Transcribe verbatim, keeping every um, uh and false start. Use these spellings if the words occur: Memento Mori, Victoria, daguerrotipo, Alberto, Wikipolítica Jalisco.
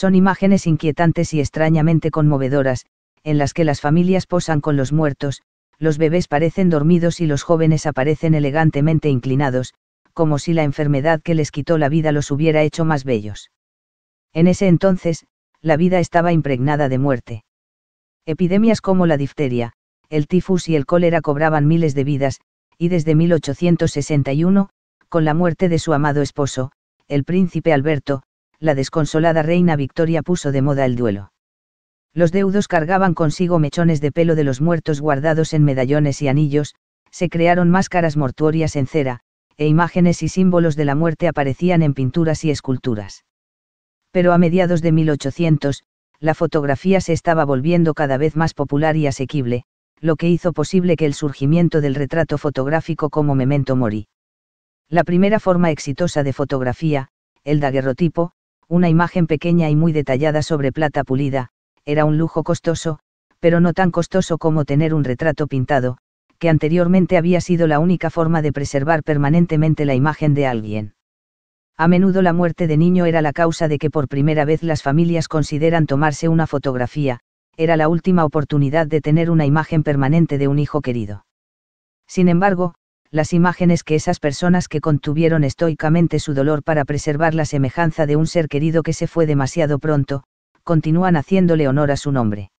Son imágenes inquietantes y extrañamente conmovedoras, en las que las familias posan con los muertos, los bebés parecen dormidos y los jóvenes aparecen elegantemente inclinados, como si la enfermedad que les quitó la vida los hubiera hecho más bellos. En ese entonces, la vida estaba impregnada de muerte. Epidemias como la difteria, el tifus y el cólera cobraban miles de vidas, y desde mil ochocientos sesenta y uno, con la muerte de su amado esposo, el príncipe Alberto, la desconsolada reina Victoria puso de moda el duelo. Los deudos cargaban consigo mechones de pelo de los muertos guardados en medallones y anillos, se crearon máscaras mortuorias en cera, e imágenes y símbolos de la muerte aparecían en pinturas y esculturas. Pero a mediados de mil ochocientos, la fotografía se estaba volviendo cada vez más popular y asequible, lo que hizo posible que el surgimiento del retrato fotográfico como Memento Mori. La primera forma exitosa de fotografía, el daguerrotipo, una imagen pequeña y muy detallada sobre plata pulida, era un lujo costoso, pero no tan costoso como tener un retrato pintado, que anteriormente había sido la única forma de preservar permanentemente la imagen de alguien. A menudo la muerte de niño era la causa de que por primera vez las familias consideran tomarse una fotografía, era la última oportunidad de tener una imagen permanente de un hijo querido. Sin embargo, las imágenes que esas personas que contuvieron estoicamente su dolor para preservar la semejanza de un ser querido que se fue demasiado pronto, continúan haciéndole honor a su nombre.